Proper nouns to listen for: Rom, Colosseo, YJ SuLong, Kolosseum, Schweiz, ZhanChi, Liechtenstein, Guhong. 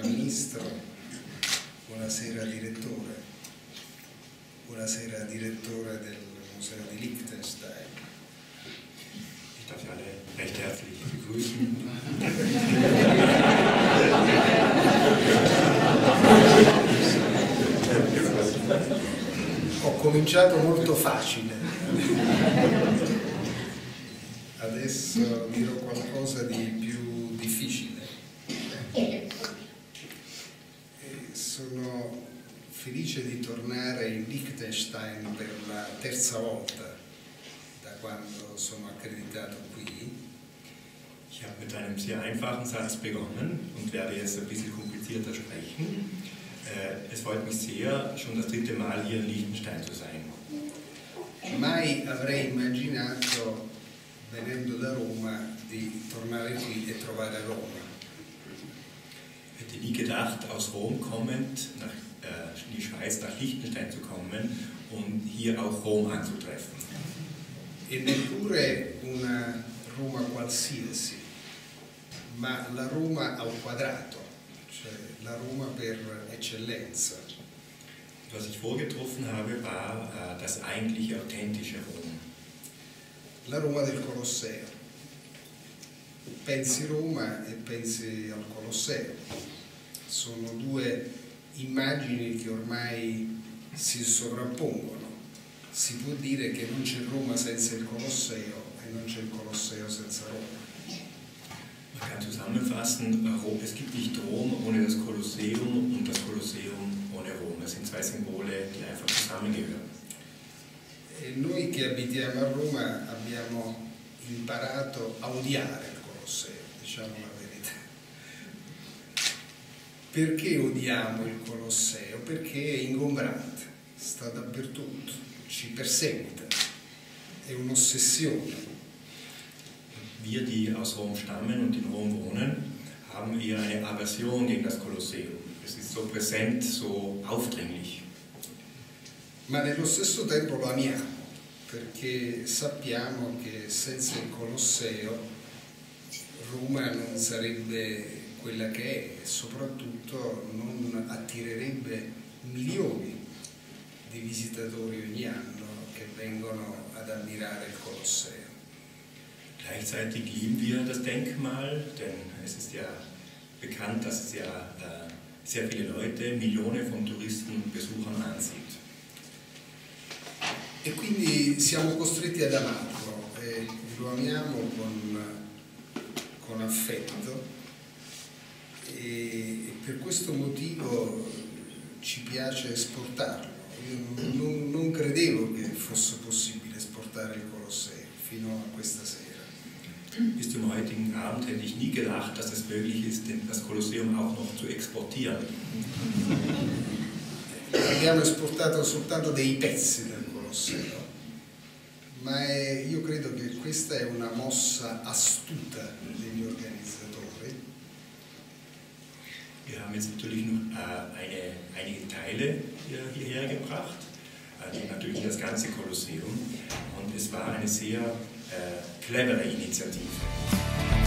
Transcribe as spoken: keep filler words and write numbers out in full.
Buonasera Ministro, buonasera Direttore, buonasera Direttore del Museo di Liechtenstein. Ich darf alle recht herzlich begrüßen. Ho cominciato molto facile, adesso dirò qualcosa di più difficile. Sono felice di tornare in Liechtenstein per la terza volta da quando sono accreditato qui. Ich habe mit einem sehr einfachen Satz begonnen und werde jetzt ein bisschen komplizierter sprechen. Es freut mich sehr, schon das dritte Mal hier in Liechtenstein zu sein. Mai avrei immaginato, venendo da Roma, di tornare qui e trovare Roma. Ich hätte nie gedacht, aus Rom kommend nach, äh, in die Schweiz, nach Liechtenstein zu kommen und hier auch Rom anzutreffen. E neppure una Roma qualsiasi, ma la Roma al quadrato, cioè la Roma per eccellenza. Was ich vorgetroffen habe, war äh, das eigentliche, authentische Rom. La Roma del Colosseo. Pensi Roma e pensi al Colosseo, sono due immagini che ormai si sovrappongono, si può dire che non c'è Roma senza il Colosseo e non c'è il Colosseo senza Roma. Man kann zusammenfassen, es gibt nicht Rom ohne das Kolosseum und das Kolosseum ohne Rom, das sind zwei Symbole, die einfach zusammengehören. E noi che abitiamo a Roma abbiamo imparato a odiare, diciamo la verità. Perché odiamo il Colosseo? Perché è ingombrante, sta dappertutto, ci perseguita, è un'ossessione. Wir, die aus Rom stammen und in Rom wohnen, haben eher eine Aversion gegen das Kolosseum. Es ist so präsent, so aufdringlich. Ma nello stesso tempo lo amiamo, perché sappiamo che senza il Colosseo Roma non sarebbe quella che è e soprattutto non attirerebbe milioni di visitatori ogni anno che vengono ad ammirare il Colosseo. Gleichzeitig lieben wir das Denkmal, denn es ist ja bekannt, dass es ja sehr viele Leute, Millionen von Touristen und Besuchern ansieht. E quindi siamo costretti ad amarlo e lo amiamo con con affetto e per questo motivo ci piace esportarlo. Io non, non credevo che fosse possibile esportare il Colosseo fino a questa sera. Bis zum heutigen Abend hätte ich nie gedacht, dass es möglich ist, das Kolosseum auch noch zu exportieren. Abbiamo esportato soltanto dei pezzi del Colosseo, ma è, io credo che questa è una mossa astuta degli organizzatori. Wir haben jetzt natürlich nur eine, einige Teile hierher gebracht, natürlich das ganze Kolosseum, und es war eine sehr äh, clevere Initiative.